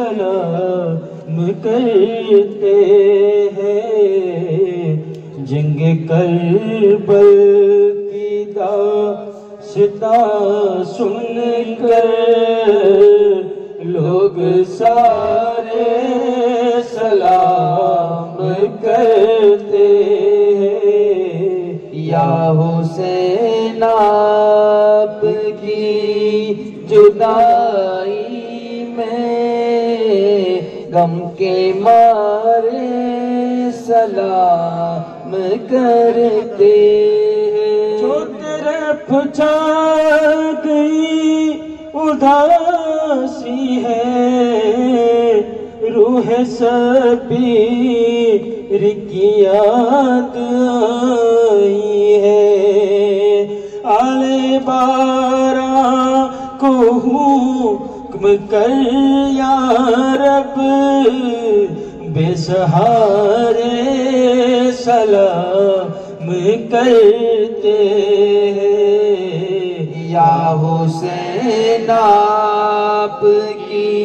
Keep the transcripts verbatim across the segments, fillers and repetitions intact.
सलाम करते हैं। जंग करबल की दास्ता सुनकर लोग सारे सलाम करते हैं। या हुसैन आपकी जुदाई गम के मारे सलाम करते हैं। जो तरफ छा गई उदासी है, रूह सबीर की याद आई है। आले बारा को हुक्म कर रब बेसहारे सलाम करते हैं। या हुसैन आपकी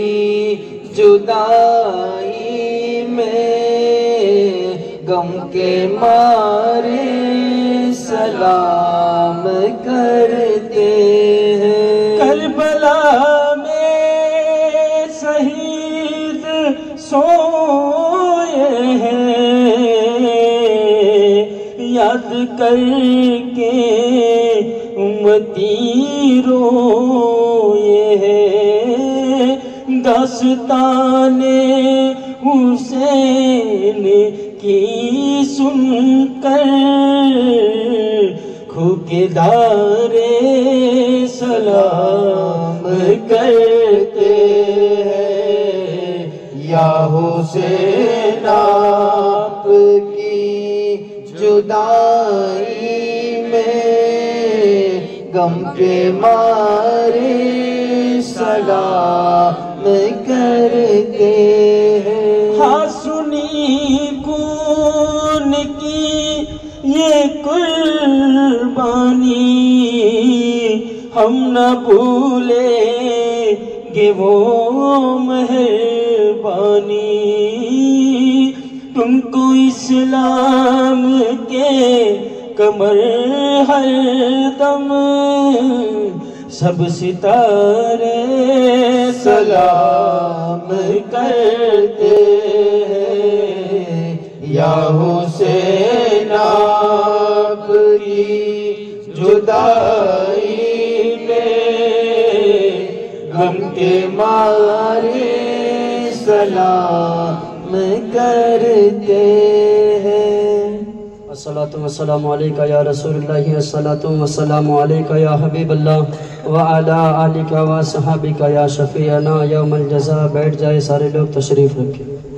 जुदाई में गम के मारे सलाम करते हैं। करबला सोए हैं, याद करके उम्मती रोए हैं। दास्ताने हुसैन की सुनकर खुकेदारे सलाम करते हैं। या हुसैन आपकी जुदाई में गम के मारे सलाम करते हैं। हाँ सुनी कून की ये कुर्बानी, हम न भूलेंगे वो महर बानी। तुमको इस्लाम के कमर हर दम सब सितारे सलाम करते हैं। या हुसैन आपकी जुदाई में गम के मारे सलाम करते हैं। अस्सलातु वस्सलामु अलैका या रसूलल्लाह, अस्सलातु वस्सलामु अलैका या हबीबल्लाह, व अला आलिका व सहाबिका या शफीअना यौमल जज़ा। बैठ जाए सारे लोग, तशरीफ़ रखें।